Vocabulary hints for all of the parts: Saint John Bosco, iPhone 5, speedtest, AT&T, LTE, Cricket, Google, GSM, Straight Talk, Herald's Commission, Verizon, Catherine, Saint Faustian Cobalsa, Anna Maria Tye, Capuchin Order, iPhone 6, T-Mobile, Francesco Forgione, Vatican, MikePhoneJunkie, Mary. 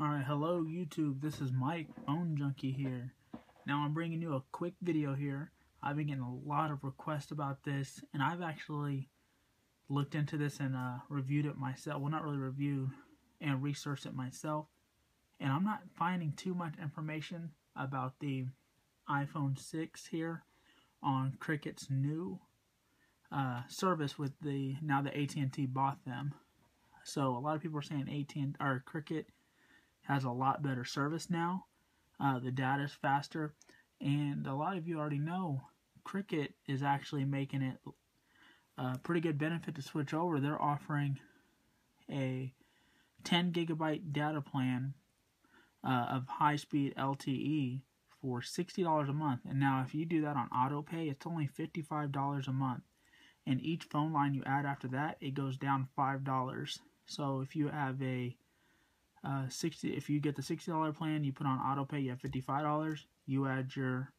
Alright, hello YouTube, this is MikePhoneJunkie here. Now I'm bringing you a quick video here. I've been getting a lot of requests about this, and I've actually looked into this and reviewed it myself. Well, not really reviewed, and researched it myself. And I'm not finding too much information about the iPhone 6 here on Cricket's new service with the, now that AT&T bought them. So a lot of people are saying Cricket has a lot better service now. The data is faster, and a lot of you already know Cricket is actually making it a pretty good benefit to switch over. They're offering a 10 gigabyte data plan of high-speed LTE for $60 a month. And now if you do that on AutoPay, it's only $55 a month. And each phone line you add after that, it goes down $5. So if you have a if you get the $60 plan, you put on AutoPay, you have $55. You add your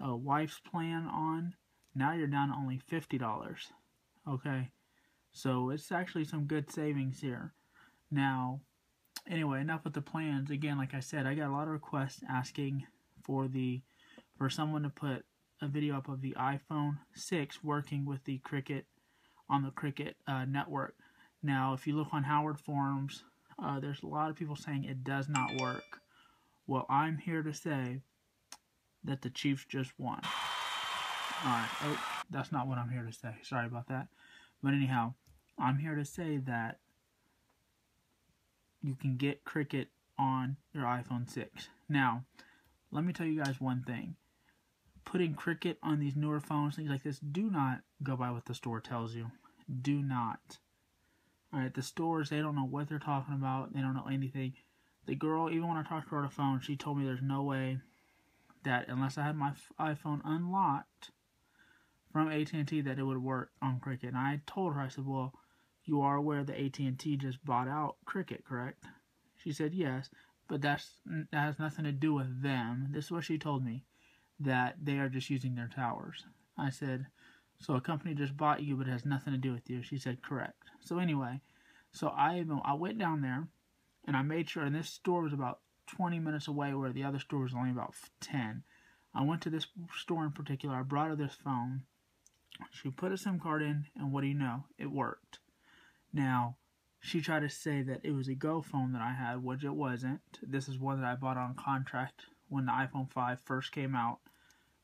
wife's plan on, now you're down to only $50. Okay, so it's actually some good savings here. Now, anyway, enough with the plans. Again, like I said, I got a lot of requests asking for someone to put a video up of the iPhone 6 working with the Cricket on the Cricket network. Now, if you look on Howard forums, there's a lot of people saying it does not work. Well, I'm here to say that the Chiefs just won. Alright, oh, that's not what I'm here to say. Sorry about that. But anyhow, I'm here to say that you can get Cricket on your iPhone 6. Now, let me tell you guys one thing. Putting Cricket on these newer phones, things like this, do not go by what the store tells you. Do not. Alright, the stores, they don't know what they're talking about. They don't know anything. The girl, even when I talked to her on the phone, she told me there's no way that unless I had my iPhone unlocked from AT&T that it would work on Cricket. And I told her, I said, well, you are aware that AT&T just bought out Cricket, correct? She said, yes, but that has nothing to do with them. This is what she told me, that they are just using their towers. I said, so a company just bought you, but it has nothing to do with you. She said, correct. So anyway, so I went down there, and I made sure, and this store was about 20 minutes away, where the other store was only about 10. I went to this store in particular. I brought her this phone. She put a SIM card in, and what do you know? It worked. Now, she tried to say that it was a Go phone that I had, which it wasn't. This is one that I bought on contract when the iPhone 5 first came out.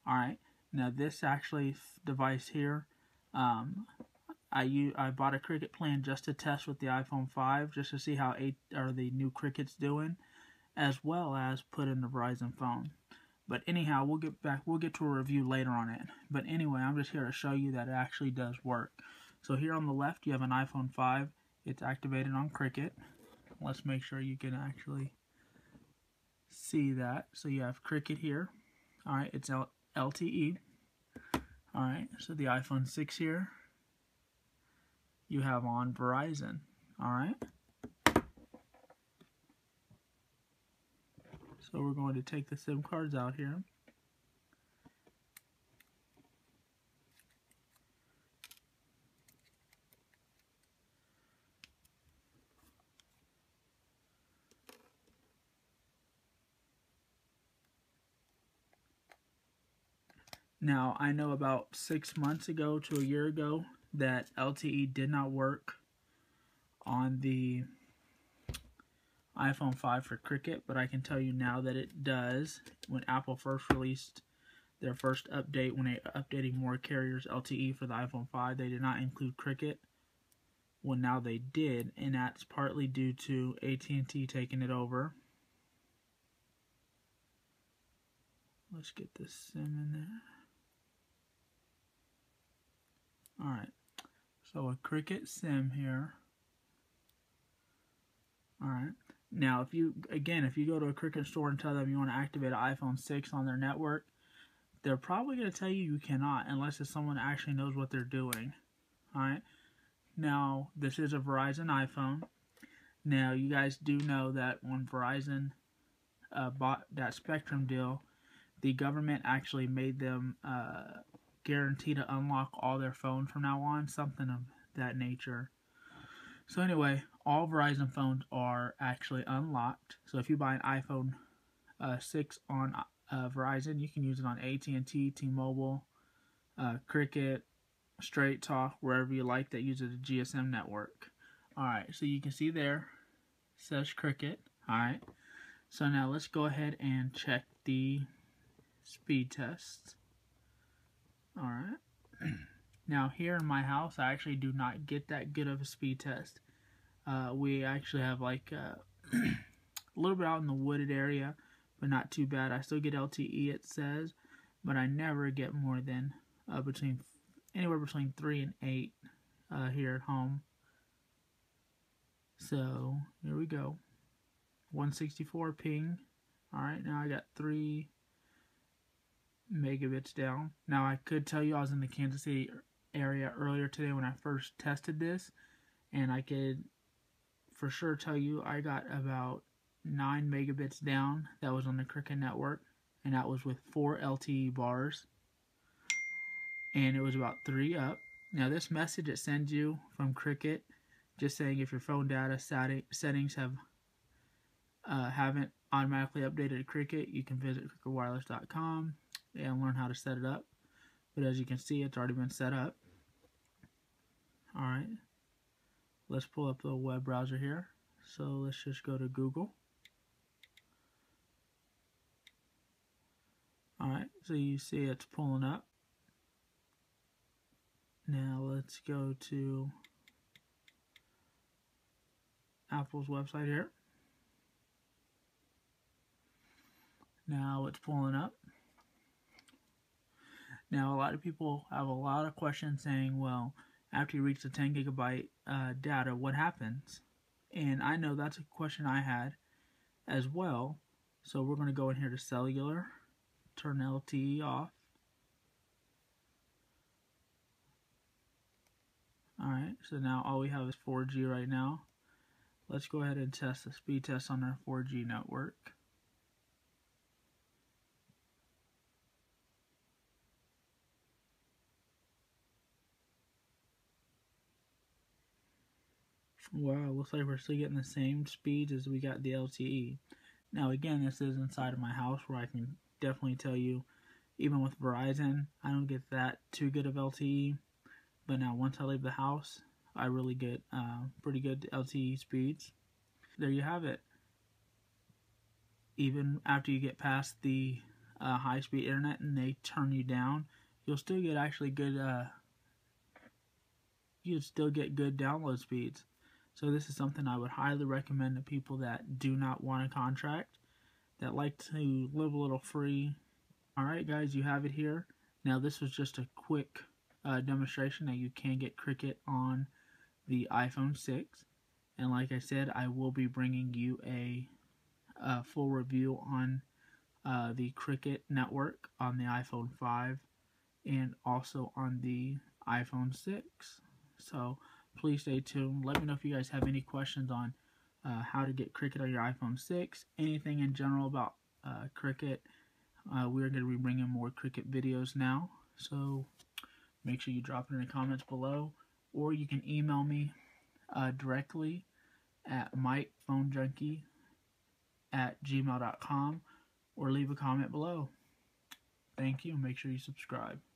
Alright, now this actually device here, I bought a Cricket plan just to test with the iPhone 5, just to see how the new Cricket's doing, as well as put in the Verizon phone. But anyhow, we'll get to a review later on it. But anyway, I'm just here to show you that it actually does work. So here on the left, you have an iPhone 5. It's activated on Cricket. Let's make sure you can actually see that. So you have Cricket here. All right, it's LTE. All right, so the iPhone 6 here, you have on Verizon. All right. So we're going to take the SIM cards out here. Now, I know about 6 months ago to a year ago that LTE did not work on the iPhone 5 for Cricket, but I can tell you now that it does. When Apple first released their first update, when they updated more carriers LTE for the iPhone 5, they did not include Cricket. Well, now they did, and that's partly due to AT&T taking it over. Let's get this SIM in there. Alright, so a Cricket SIM here. Alright. Now, if you go to a Cricket store and tell them you want to activate an iPhone 6 on their network, they're probably going to tell you you cannot, unless it's someone that actually knows what they're doing. Alright, now this is a Verizon iPhone. Now, you guys do know that when Verizon bought that Spectrum deal, the government actually made them guarantee to unlock all their phones from now on, something of that nature. So anyway, all Verizon phones are actually unlocked. So if you buy an iPhone 6 on Verizon, you can use it on AT&T, T-Mobile, Cricket, Straight Talk, wherever you like that uses the GSM network. Alright, so you can see there, it says Cricket. Alright, so now let's go ahead and check the speed test. Alright, now here in my house, I actually do not get that good of a speed test. We actually have like a little bit out in the wooded area, but not too bad. I still get LTE, it says, but I never get more than anywhere between 3 and 8 here at home. So here we go, 164 ping. All right, now I got 3 megabits down. Now I could tell you I was in the Kansas City area earlier today when I first tested this, and I could for sure tell you I got about 9 megabits down. That was on the Cricket network, and that was with 4 LTE bars, and it was about 3 up. Now this message it sends you from Cricket, just saying if your phone data settings haven't automatically updated to Cricket, you can visit cricketwireless.com and learn how to set it up. But as you can see, it's already been set up. Alright, let's pull up the web browser here. So let's just go to Google. Alright, so you see it's pulling up. Now let's go to Apple's website here. Now it's pulling up. Now a lot of people have a lot of questions saying, well, after you reach the 10 gigabyte data, what happens? And I know that's a question I had as well. So we're going to go in here to cellular, turn LTE off. Alright, so now all we have is 4G right now. Let's go ahead and test the speed test on our 4G network. Wow, looks like we're still getting the same speeds as we got the LTE. Now again, this is inside of my house where I can definitely tell you, even with Verizon, I don't get that too good of LTE. But now once I leave the house, I really get pretty good LTE speeds. There you have it. Even after you get past the high-speed internet and they turn you down, you'll still get actually good. You'll still get good download speeds. So this is something I would highly recommend to people that do not want a contract, that like to live a little free. Alright guys, you have it here. Now this was just a quick demonstration that you can get Cricket on the iPhone 6. And like I said, I will be bringing you a full review on the Cricket network on the iPhone 5 and also on the iPhone 6. So please stay tuned. Let me know if you guys have any questions on how to get Cricket on your iPhone 6. Anything in general about Cricket. We're going to be bringing more Cricket videos now. So make sure you drop it in the comments below. Or you can email me directly at MikePhoneJunkie@gmail.com or leave a comment below. Thank you. Make sure you subscribe.